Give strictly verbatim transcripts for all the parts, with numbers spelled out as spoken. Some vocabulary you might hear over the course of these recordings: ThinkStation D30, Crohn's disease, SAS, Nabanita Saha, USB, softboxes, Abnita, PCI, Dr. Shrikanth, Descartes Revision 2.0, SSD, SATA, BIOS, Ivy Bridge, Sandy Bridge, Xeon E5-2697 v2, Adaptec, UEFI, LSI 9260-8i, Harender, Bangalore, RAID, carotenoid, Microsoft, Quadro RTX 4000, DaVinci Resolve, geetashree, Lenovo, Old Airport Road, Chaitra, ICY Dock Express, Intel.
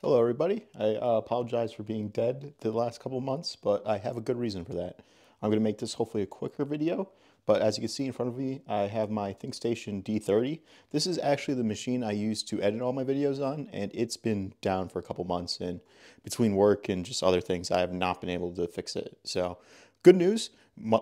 Hello everybody, I uh, apologize for being dead the last couple months, but I have a good reason for that. I'm going to make this hopefully a quicker video, but as you can see in front of me, I have my ThinkStation D thirty. This is actually the machine I use to edit all my videos on, and it's been down for a couple months, and between work and just other things, I have not been able to fix it. So, good news,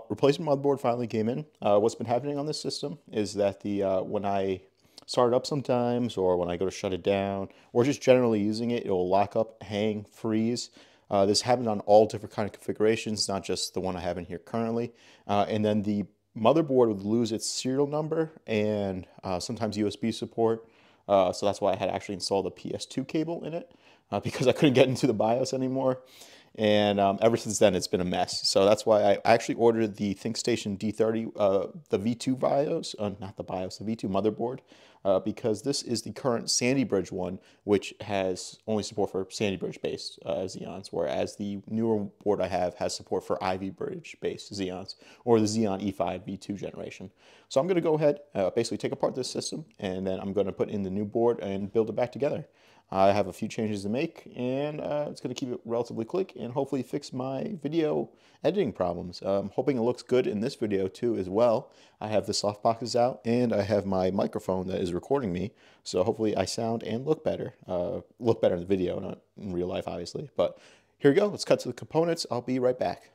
replacement motherboard finally came in. Uh, what's been happening on this system is that the uh, when I start it up sometimes, or when I go to shut it down, or just generally using it, it will lock up, hang, freeze. Uh, this happened on all different kind of configurations, not just the one I have in here currently. Uh, and then the motherboard would lose its serial number and uh, sometimes U S B support. Uh, so that's why I had actually installed a P S two cable in it uh, because I couldn't get into the BIOS anymore. And um, ever since then, it's been a mess. So that's why I actually ordered the ThinkStation D thirty, uh, the V two BIOS, uh, not the BIOS, the V two motherboard, uh, because this is the current Sandy Bridge one, which has only support for Sandy Bridge-based uh, Xeons, whereas the newer board I have has support for Ivy Bridge-based Xeons, or the Xeon E five V two generation. So I'm going to go ahead, uh, basically take apart this system, and then I'm going to put in the new board and build it back together. I have a few changes to make, and uh, it's going to keep it relatively quick and hopefully fix my video editing problems. I'm hoping it looks good in this video too as well. I have the softboxes out, and I have my microphone that is recording me, so hopefully I sound and look better. Uh, look better in the video, not in real life obviously. But here we go, let's cut to the components. I'll be right back.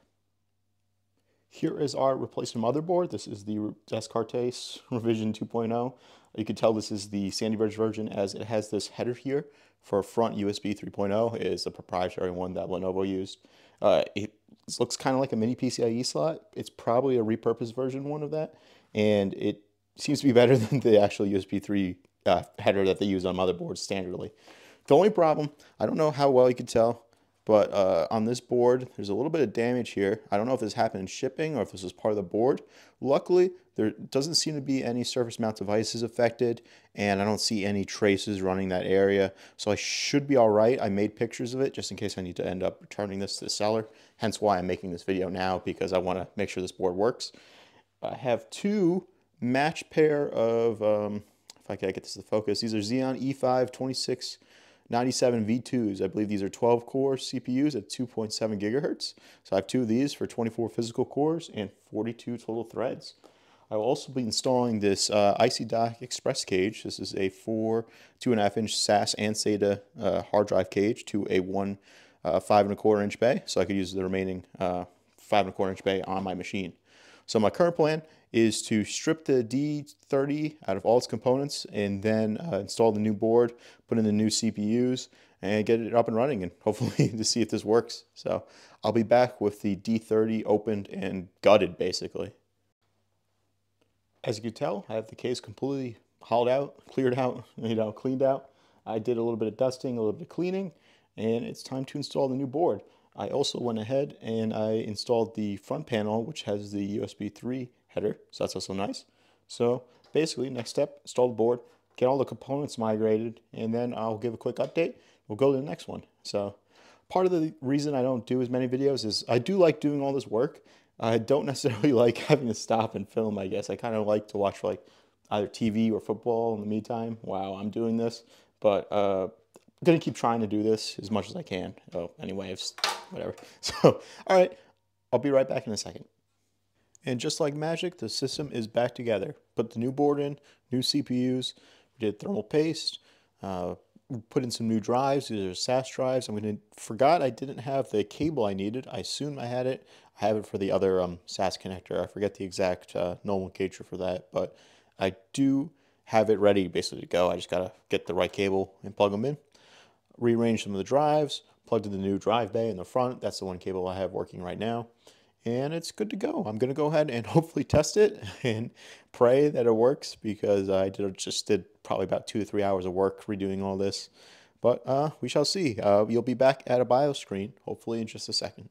Here is our replacement motherboard. This is the Descartes Revision two point oh. You can tell this is the Sandy Bridge version as it has this header here for front U S B three point oh. It is the proprietary one that Lenovo used. Uh, it looks kind of like a mini P C I E slot. It's probably a repurposed version one of that. And it seems to be better than the actual U S B three uh, header that they use on motherboards standardly. The only problem, I don't know how well you can tell, but uh, on this board, there's a little bit of damage here. I don't know if this happened in shipping or if this was part of the board. Luckily, there doesn't seem to be any surface mount devices affected, and I don't see any traces running that area. So I should be all right. I made pictures of it just in case I need to end up returning this to the seller, hence why I'm making this video now, because I want to make sure this board works. I have two matched pair of, um, if I can get this to focus, these are Xeon E five twenty-six ninety-seven V twos. I believe these are twelve core C P Us at two point seven gigahertz. So I have two of these for twenty-four physical cores and forty-two total threads. I will also be installing this uh, I C Y Dock Express cage. This is a four, two and a half inch S A S and SATA uh, hard drive cage to a one, uh, five and a quarter inch bay. So I could use the remaining uh, five and a quarter inch bay on my machine. So my current plan is to strip the D thirty out of all its components and then uh, install the new board, put in the new C P Us, and get it up and running, and hopefully to see if this works. So I'll be back with the D thirty opened and gutted, basically. As you can tell, I have the case completely hauled out, cleared out, you know, cleaned out. I did a little bit of dusting, a little bit of cleaning, and it's time to install the new board. I also went ahead and I installed the front panel, which has the U S B three header, so that's also nice. So basically, next step, install the board, get all the components migrated, and then I'll give a quick update. We'll go to the next one. So part of the reason I don't do as many videos is I do like doing all this work. I don't necessarily like having to stop and film, I guess. I kind of like to watch like either T V or football in the meantime while I'm doing this, but uh, I'm gonna keep trying to do this as much as I can. Oh, anyway, whatever. So, all right, I'll be right back in a second. And just like magic, the system is back together. Put the new board in, new C P Us, we did thermal paste, uh, put in some new drives. These are S A S drives. I'm gonna, forgot I didn't have the cable I needed. I assumed I had it. I have it for the other um, S A S connector. I forget the exact uh, nomenclature for that, but I do have it ready basically to go. I just gotta get the right cable and plug them in. Rearrange some of the drives, plugged in the new drive bay in the front. That's the one cable I have working right now. And it's good to go. I'm going to go ahead and hopefully test it and pray that it works, because I did, just did probably about two to three hours of work redoing all this. But uh, we shall see. Uh, you'll be back at a BIOS screen, hopefully in just a second.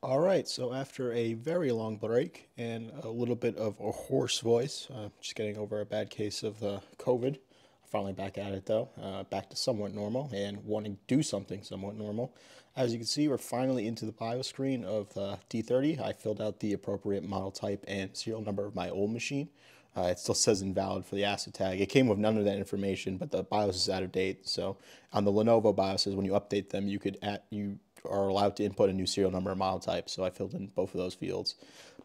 All right, so after a very long break and a little bit of a hoarse voice, uh, just getting over a bad case of uh, COVID. Finally back at it though, uh, back to somewhat normal and wanting to do something somewhat normal. As you can see, we're finally into the BIOS screen of the uh, D thirty. I filled out the appropriate model type and serial number of my old machine. Uh, it still says invalid for the asset tag. It came with none of that information, but the BIOS is out of date. So on the Lenovo BIOSes, when you update them, you could at, you are allowed to input a new serial number and model type. So I filled in both of those fields.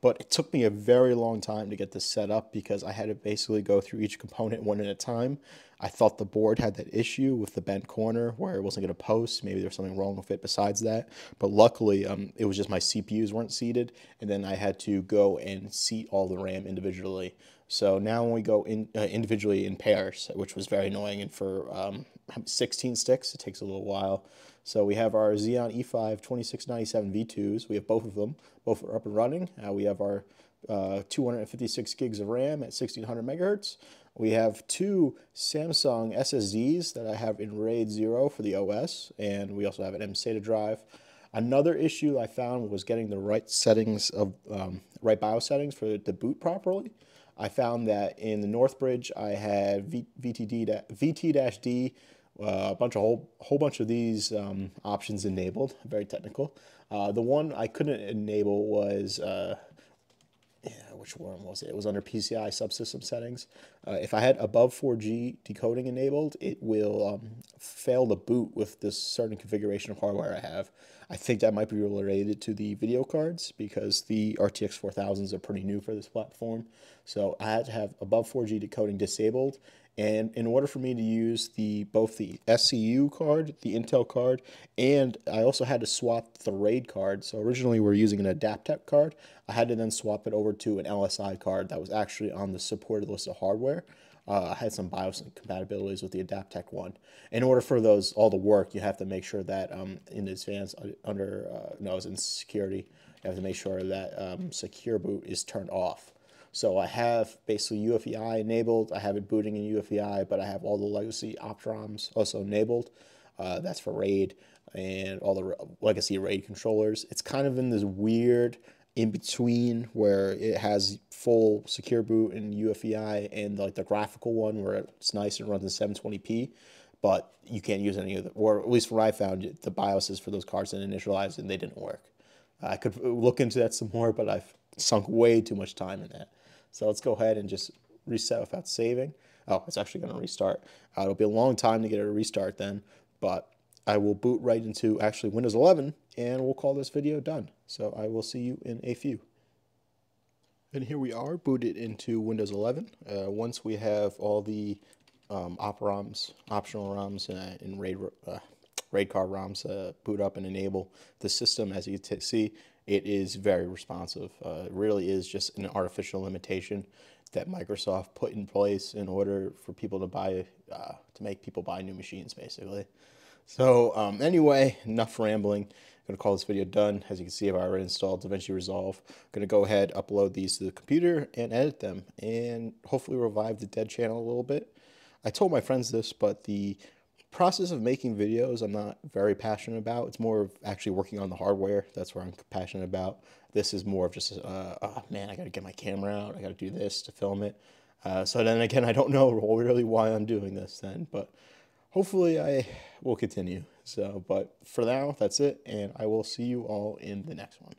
But it took me a very long time to get this set up because I had to basically go through each component one at a time. I thought the board had that issue with the bent corner where it wasn't going to post. Maybe there was something wrong with it besides that. But luckily, um, it was just my C P Us weren't seated, and then I had to go and seat all the RAM individually. So now when we go in uh, individually in pairs, which was very annoying, and for um, sixteen sticks, it takes a little while. So we have our Xeon E five twenty-six ninety-seven v twos. We have both of them. Both are up and running. Uh, we have our uh, two hundred fifty-six gigs of RAM at sixteen hundred megahertz. We have two Samsung S S Ds that I have in RAID zero for the O S, and we also have an M SATA drive. Another issue I found was getting the right settings of um, right BIOS settings for the boot properly. I found that in the Northbridge I had V T D, V T D, uh, a bunch of whole whole bunch of these um, options enabled. Very technical. Uh, the one I couldn't enable was. Uh, Yeah, which one was it? It was under P C I subsystem settings. Uh, if I had above four G decoding enabled, it will um, fail to boot with this certain configuration of hardware I have. I think that might be related to the video cards because the R T X four thousands are pretty new for this platform. So I had to have above four G decoding disabled. And in order for me to use the both the S C U card, the Intel card, and I also had to swap the RAID card. So originally we were using an Adaptec card. I had to then swap it over to an L S I card that was actually on the supported list of hardware. Uh, I had some BIOS compatibilities with the Adaptec one. In order for those all the work, you have to make sure that um, in advance under uh, no, it's in security, you have to make sure that um, secure boot is turned off. So I have basically U E F I enabled. I have it booting in U E F I, but I have all the legacy op ROMs also enabled. Uh, that's for RAID and all the legacy RAID controllers. It's kind of in this weird in between where it has full secure boot and U E F I and like the graphical one where it's nice and runs in seven twenty p. But you can't use any of the, or at least what I found, it, the BIOSes for those cards didn't initialize and they didn't work. I could look into that some more, but I've sunk way too much time in that. So let's go ahead and just reset without saving. Oh, it's actually going to restart. Uh, it'll be a long time to get it to restart then, but I will boot right into actually Windows eleven, and we'll call this video done. So I will see you in a few. And here we are booted into Windows eleven. Uh, once we have all the um, op ROMs, optional ROMs, uh, and RAID, uh, RAID card ROMs uh, boot up and enable the system, as you can see, it is very responsive. Uh, it really is just an artificial limitation that Microsoft put in place in order for people to buy, uh, to make people buy new machines, basically. So um, anyway, enough rambling. I'm gonna call this video done. As you can see, I've already installed DaVinci Resolve. I'm gonna go ahead, upload these to the computer and edit them, and hopefully revive the dead channel a little bit. I told my friends this, but the process of making videos I'm not very passionate about. It's more of actually working on the hardware. That's where I'm passionate about. This is more of just, uh, oh man, I gotta get my camera out. I gotta do this to film it. Uh, so then again, I don't know really why I'm doing this then, but hopefully I will continue. So, but for now, that's it. And I will see you all in the next one.